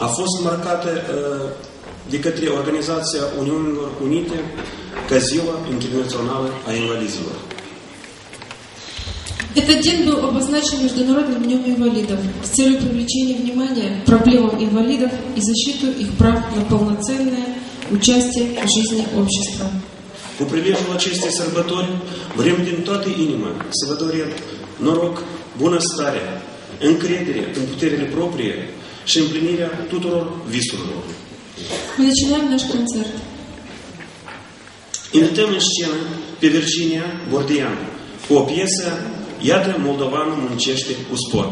a fost marcată de către Organizația Uniunilor Unite ca Ziua Internațională a Invalidilor. Этот день был обозначен Международным днем инвалидов с целью привлечения внимания к проблемам инвалидов и защиту их прав на полноценное участие в жизни общества. Cu prilejul acestei sărbători, vrem din toată inima să vă dorim noroc, bunăstare, încredere în puterile proprie și împlinirea tuturor visurilor. Invităm în scenă pe Virginia Bordian cu o piesă Iată, moldovanul muncește cu spor.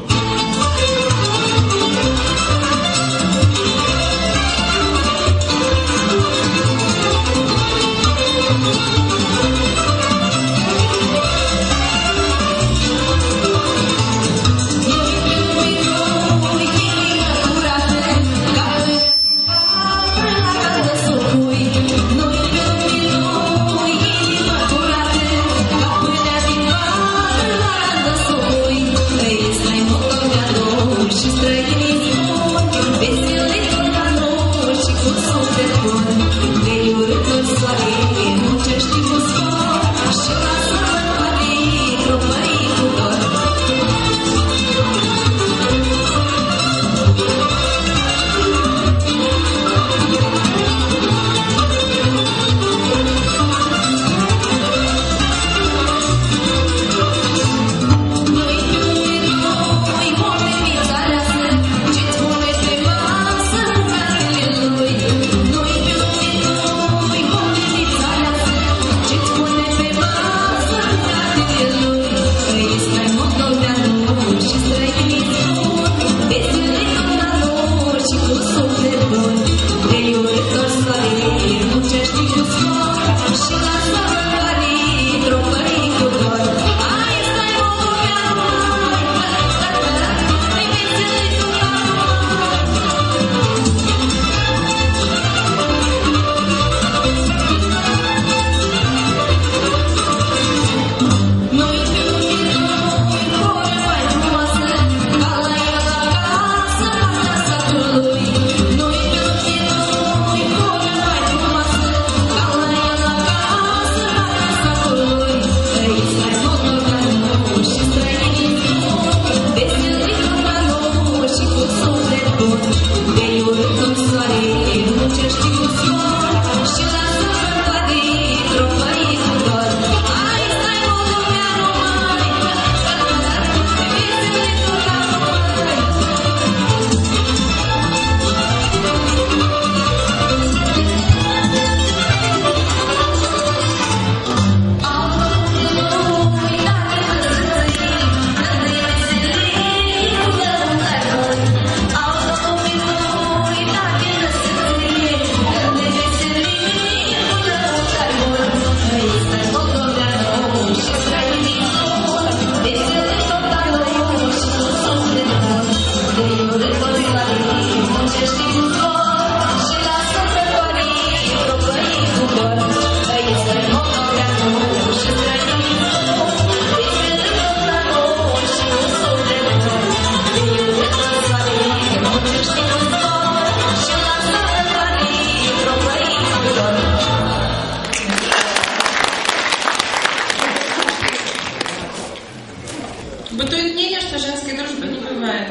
Бытует мнение, что женской дружбы не бывает.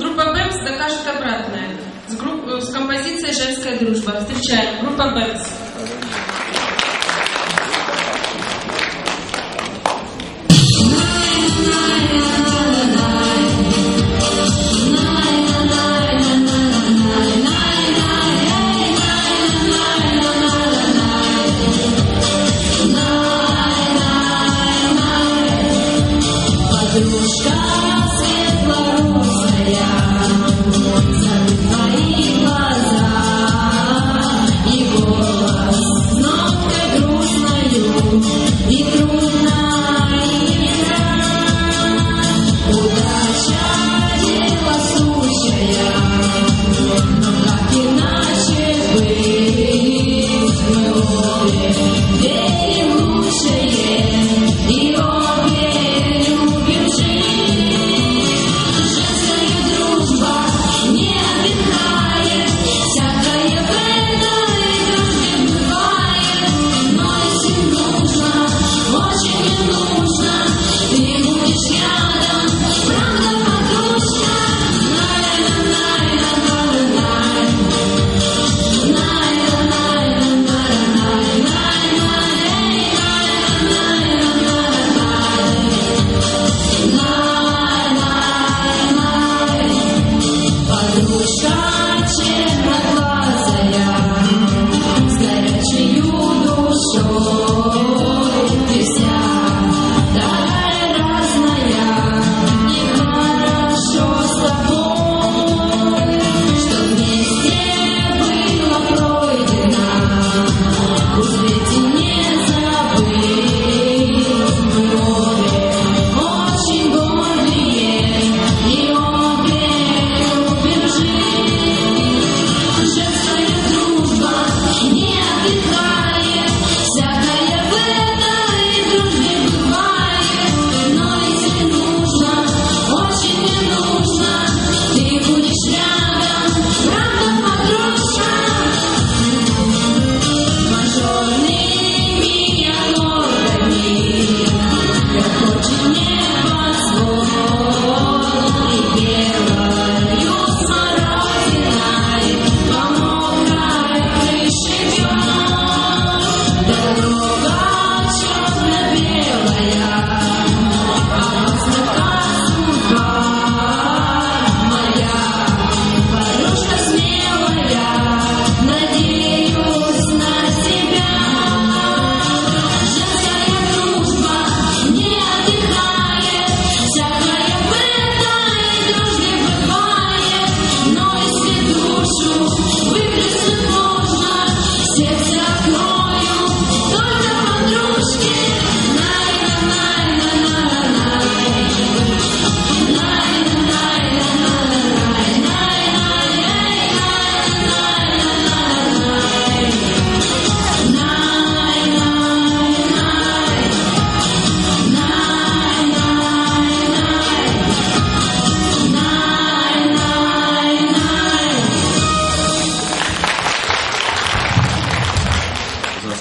Группа Бэмс докажет обратное. С композицией «Женская дружба». Встречаем. Группа Бэмс.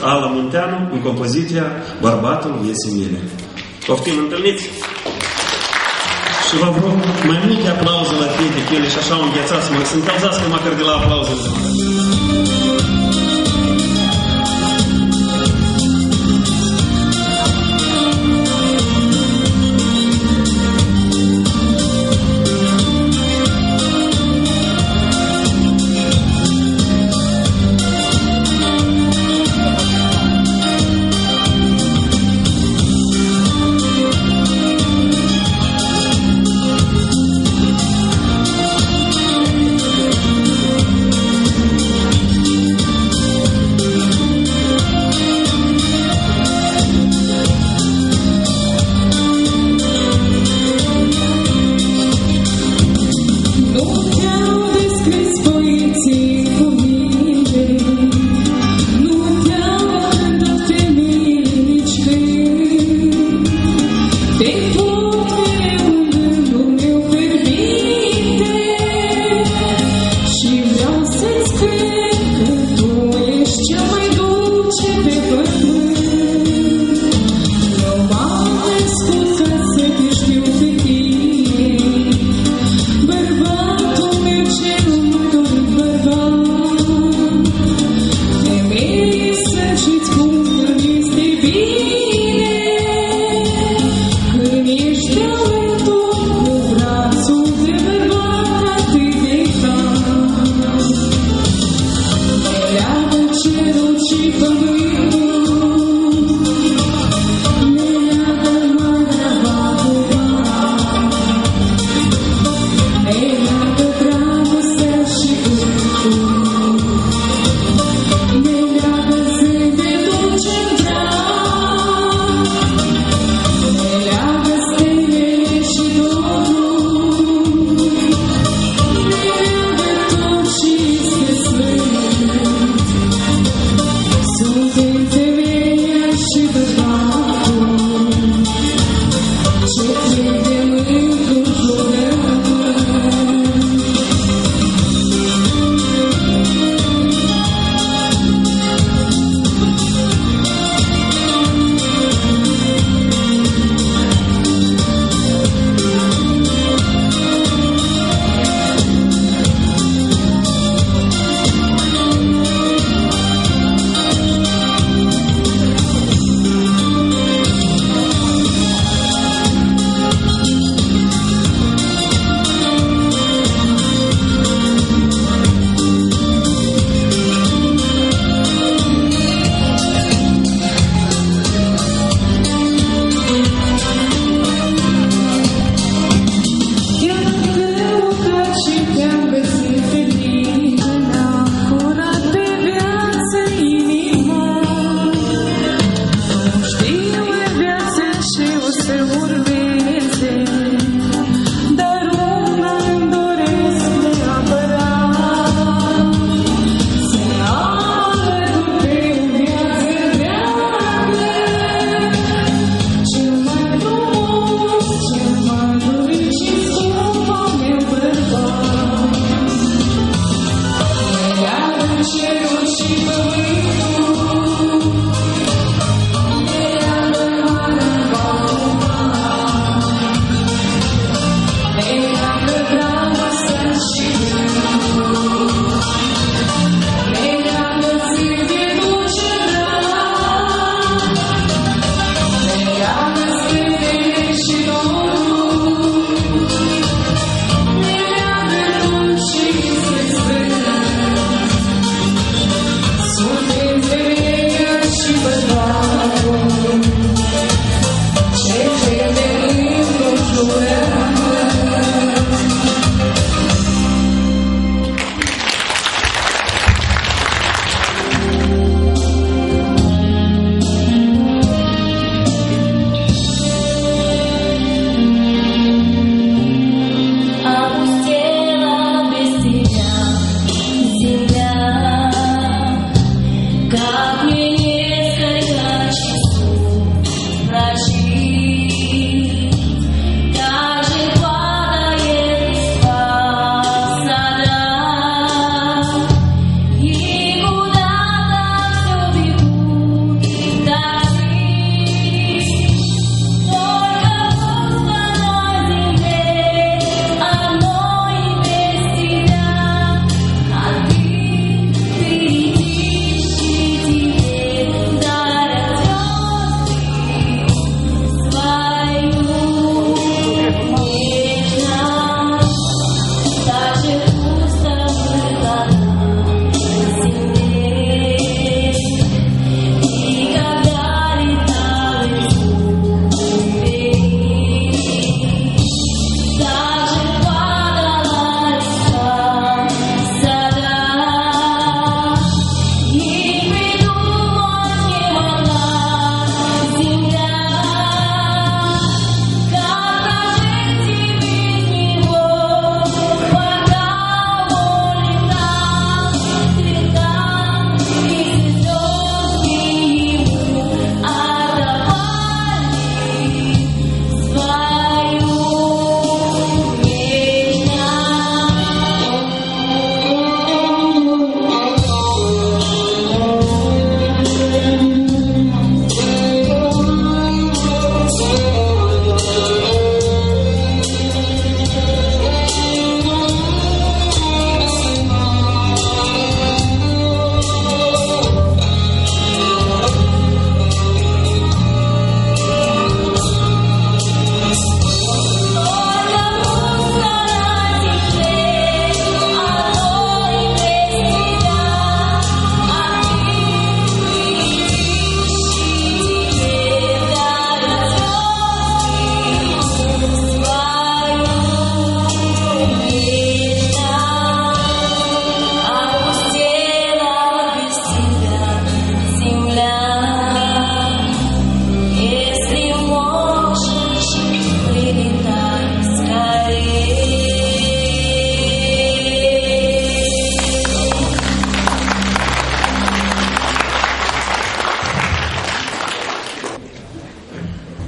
Ala Muntean, în compoziția Bărbatul iese mine. Poftim, întâlniți! Și vă vreau mai multe aplauze la fiecare de ele și așa înghețați, mă, să încălzați că măcar de la aplauze.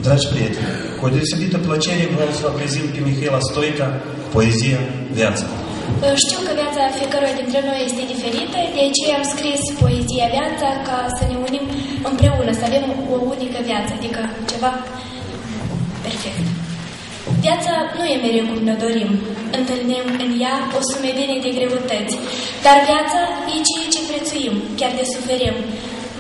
Dragi prieteni, cu o deosebită plăcere vă prezint pe Mihaela Stoica, Poezia, Viața. Știu că viața fiecăruia dintre noi este diferită, de aceea am scris Poezia, Viața, ca să ne unim împreună, să avem o unică viață, adică ceva perfect. Viața nu e mereu cum ne dorim. Întâlnim în ea o sumedenie de greutăți, dar viața e ceea ce prețuim, chiar de suferim.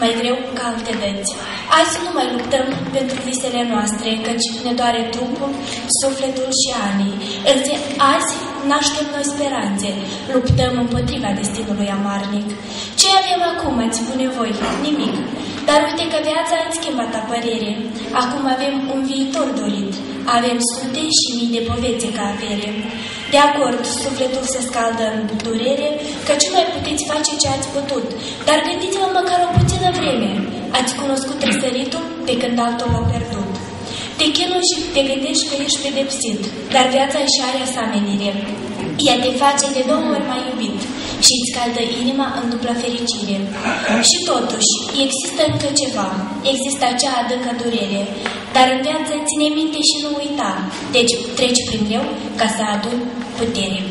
Mai greu ca alte dăți. Azi nu mai luptăm pentru visele noastre, căci ne doare trupul, sufletul și anii. Însă azi naștem noi speranțe, luptăm împotriva destinului amarnic. Ce avem acum, îți spune voi? Nimic. Dar uite că viața a schimbat apărere. Acum avem un viitor dorit. Avem sute și mii de povețe ca avere. De acord, sufletul se scaldă în durere, căci nu mai puteți face ce ați putut. Dar gândiți-vă măcar o puțină vreme. Ați cunoscut tresăritul pe când altul l-a pierdut. Te chinui și te gândești că ești pedepsit, dar viața și are asemenire. Ea te face de două ori mai iubit și îți caldă inima în dupla fericire. Și totuși, există încă ceva, există acea adâncă durere, dar în viață ține minte și nu uita, deci treci prin greu ca să aduni putere.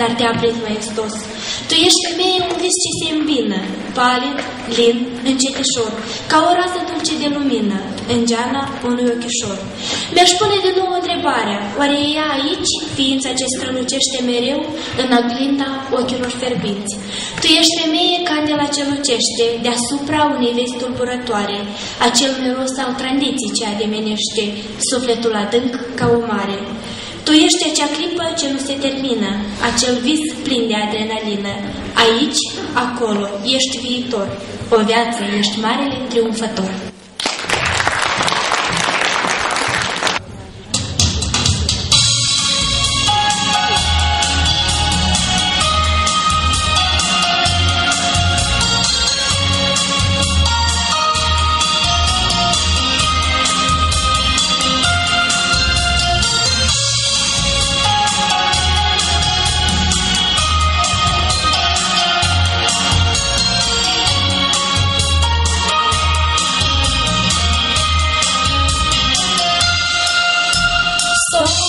Dar te aprinzi mai extos. Tu ești femeie, un vis ce se îmbină, palid, lin, încetișor, ca o rază dulce de lumină, în geana unui ochișor. Mi-aș pune de nou întrebarea, oare e ea aici, ființa ce strălucește mereu, în aglinda ochilor ferbinți? Tu ești femeie, candela ce lucește, deasupra unei vezi tulburătoare, acel miros al tradiții ce ademenește, sufletul adânc ca o mare. Tu ești acea clipă ce nu se termină, acel vis plin de adrenalină. Aici, acolo, ești viitor. O viață, ești marele triumfător. Stop.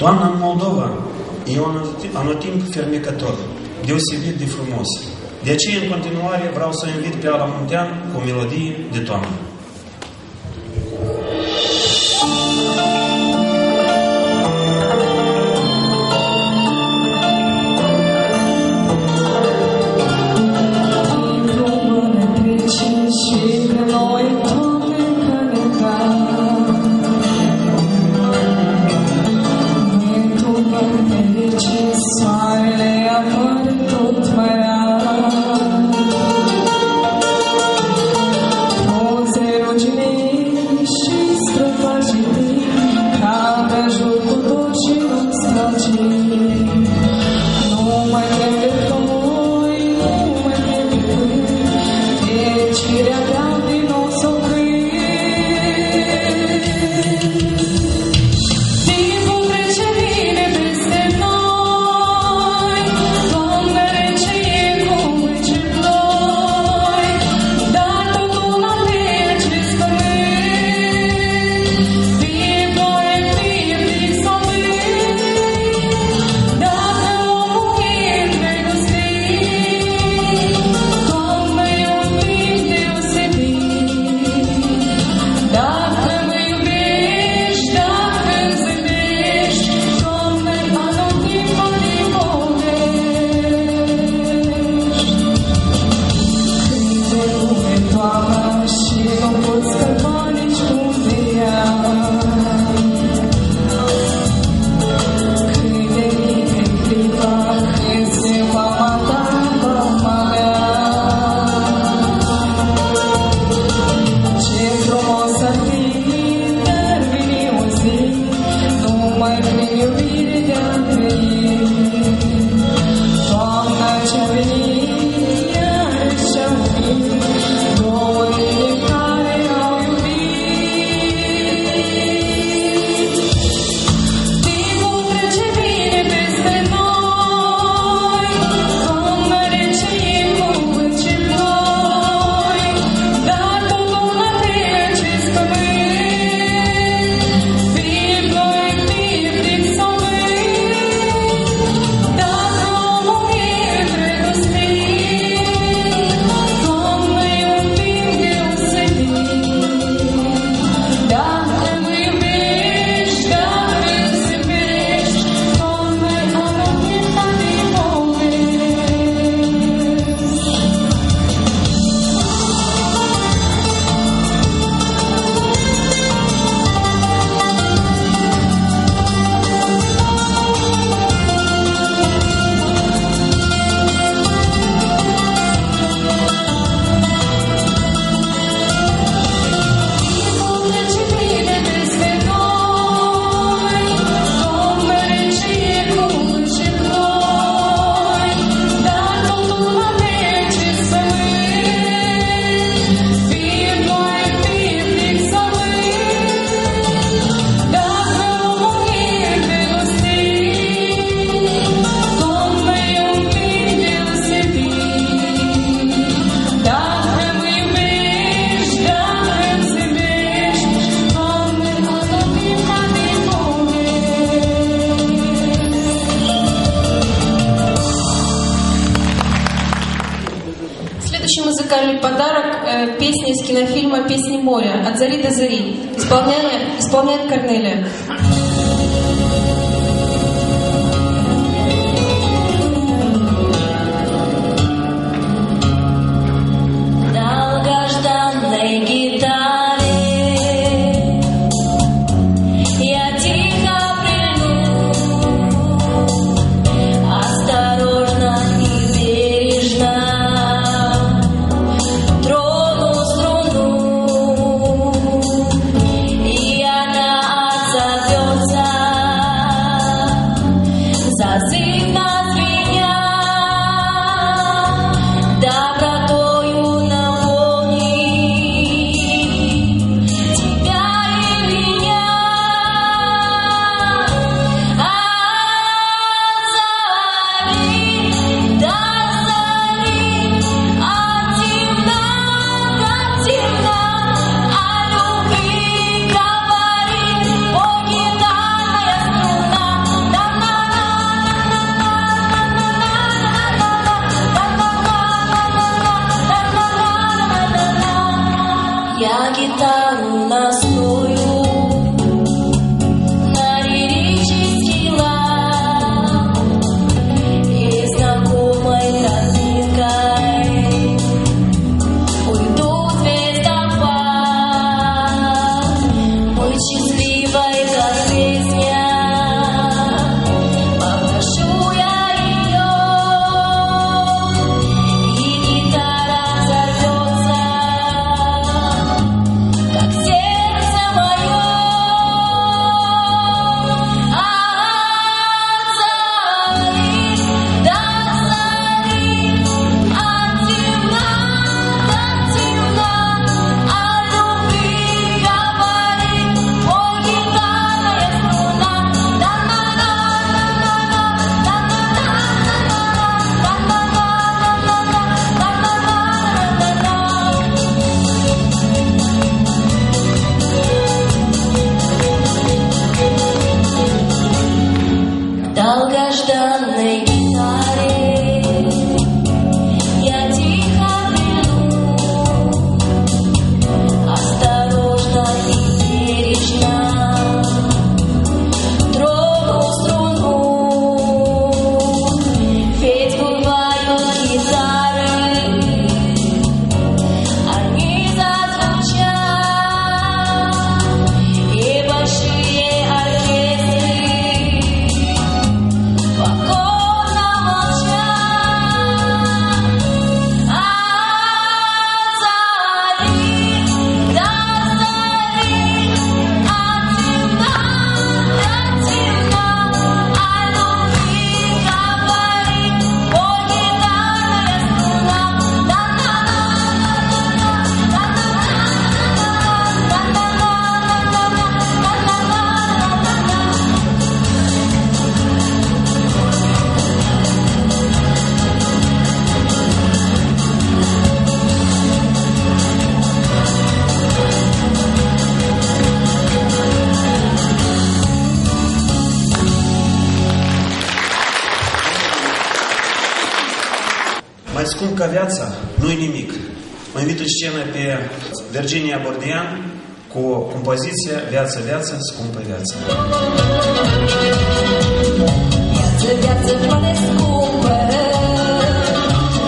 Toamna în Moldova e un anotimp fermecător, deosebit de frumos. De aceea, în continuare, vreau să invit pe Ala Muntean cu o melodie de toamnă. сделали подарок песни из кинофильма «Песни моря» «От зари до зари». Исполняет Корнелия. Долгожданной гитары Virginia Bordian cu compoziția Viață, viață, scumpă viață. Viață, viață, foarte scumpă,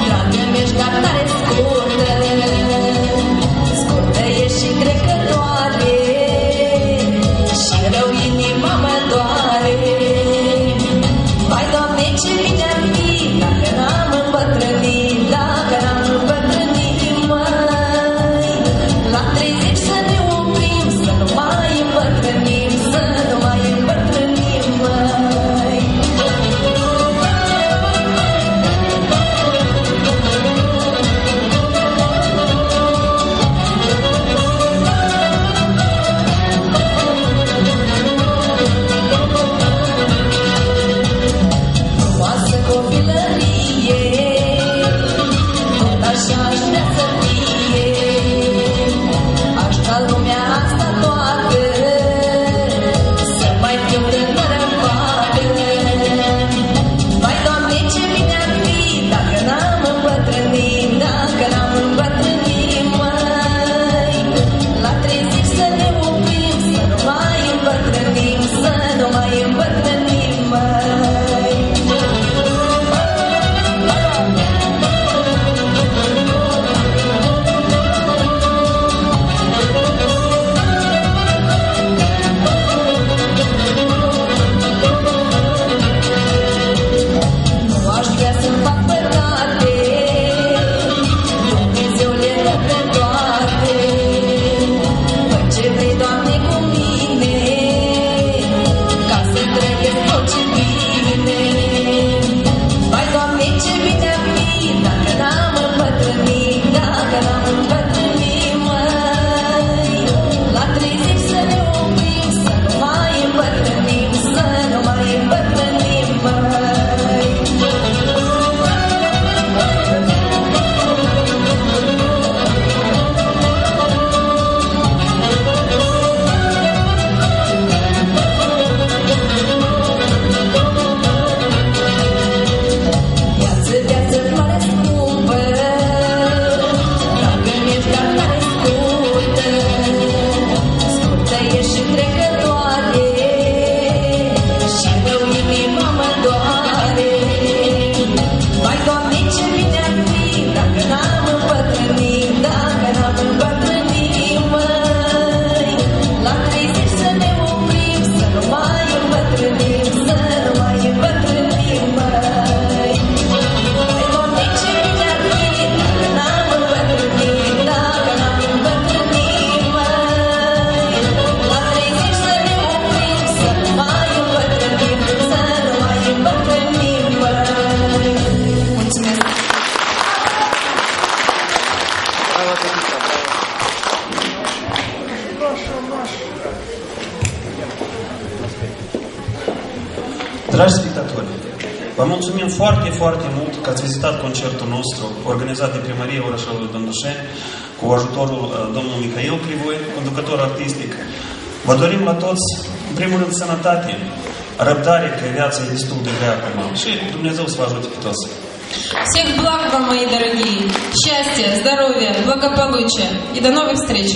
Doamne, mi-ești dar tare scurtă, scurtă e și trecătoare, și rău inima mă doare. Vai, Doamne, ce bine-ar fi, dacă n-am împătrânit, dacă n-am Dragi spectatori, vă mulțumim foarte, foarte mult că ați vizitat concertul nostru organizat de Primăria Orașului Dundușeni cu ajutorul domnului Mihail Crivoi, conducător artistic. Vă dorim la toți, în primul rând, sănătate, răbdare, că viața e destul de grea acum și Dumnezeu să vă ajute pe toți. Всех благ вам, мои дорогие! Счастья, здоровья, благополучия и до новых встреч!